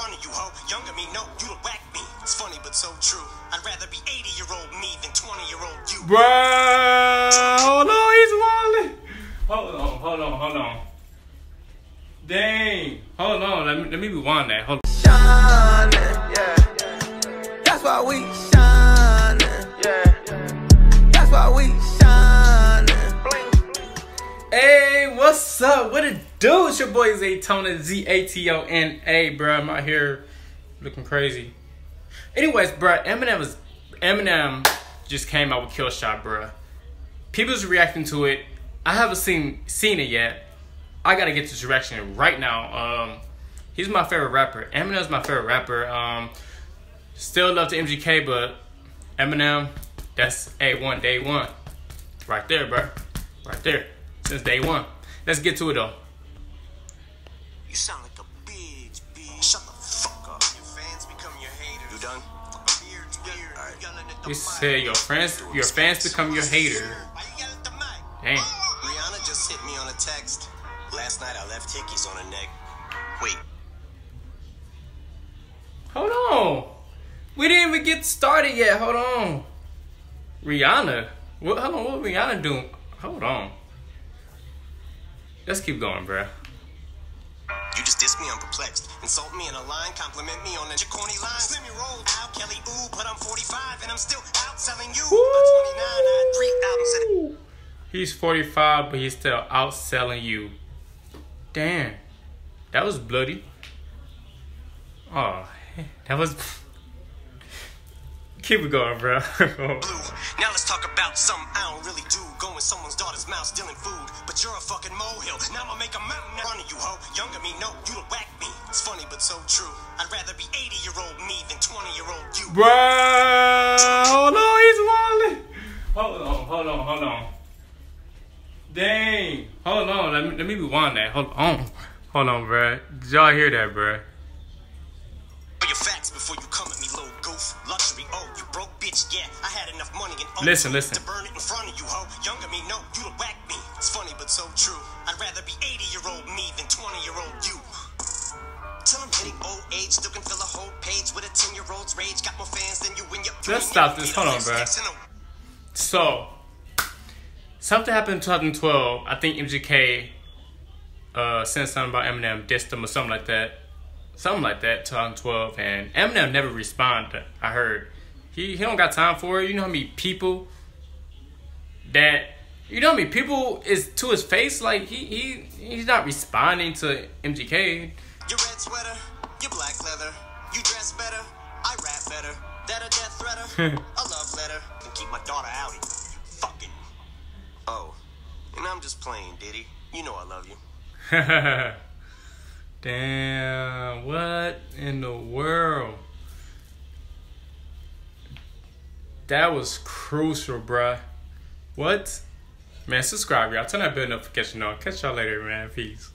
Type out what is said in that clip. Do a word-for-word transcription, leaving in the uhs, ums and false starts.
front of you, ho. Younger me, no, you don't whack me. It's funny, but so true. I'd rather be eighty-year-old me than twenty-year-old you. Bruh, hold on, he's wildin'. Hold on, hold on, hold on. Dang, hold on, let me, let me rewind that, hold on. Shining, yeah. That's why we shining, yeah. That's why we shining. Hey, what's up? What it do? It's your boy Zaytona, Z A T O N A, bro. I'm out here looking crazy. Anyways, bro, Eminem was Eminem just came out with Killshot, bro. People's reacting to it. I haven't seen seen it yet. I gotta get this direction right now. Um, he's my favorite rapper. Eminem's my favorite rapper. Um, still love to M G K, but Eminem, that's A one, day one, right there, bro, right there, since day one. Let's get to it though. You sound like a bitch, bitch. Shut the fuck up. Your fans become your haters. You done? Beard, beard. All right. You said your friends, your fans become your hater. Damn. Rihanna just hit me on a text. Last night I left hickeys on her neck. Wait. Hold on. We didn't even get started yet. Hold on. Rihanna. What, hold on. What Rihanna doing? Hold on. Let's keep going, bruh. You just diss me, I'm perplexed. Insult me in a line, compliment me on the corny line. Slim me roll out, Kelly, ooh, but I'm forty-five and I'm still out selling you. twenty-nine, three albums. He's forty-five, but he's still out selling you. Damn, that was bloody. Oh, that was. Keep it going, bro. Now let's talk about something I don't really do. Go in someone's daughter's mouth stealing food, but you're a fucking molehill. Now I'll make a mountain out of you, ho. Younger me, no, you don't whack me. It's funny, but so true. I'd rather be eighty-year-old me than twenty-year-old you. Bro, hold on, he's wildin'. Hold on, hold on, hold on. Dang, hold on, let me, let me rewind that, hold on, hold on, bruh, did y'all hear that, bruh? Your facts before you come at me, little goof, luxury, oh, you broke bitch, yeah, I had enough money and listen, listen. To burn it in front of you, ho, younger me, no, you don't whack me, it's funny but so true, I'd rather be eighty-year-old me than twenty-year-old you. Till I'm hitting old age, still can fill a whole page with a ten-year-old's rage, got more fans than you in your... Let's stop this, hold on, bruh. So... something happened in twenty twelve. I think M G K uh, sent something about Eminem, dissed him or something like that. Something like that, twenty twelve. And Eminem never responded, I heard. He, he don't got time for it. You know how many people that... You know how many people is to his face? Like, he, he he's not responding to M G K. Your red sweater, your black leather. You dress better, I rap better. That a death threater, a love letter. And keep my daughter out of you, you fucking... Oh, and I'm just playing, Diddy. You know I love you. Damn, what in the world? That was crucial, bruh. What? Man, subscribe, y'all. Turn that bell notification on. Catch y'all later, man. Peace.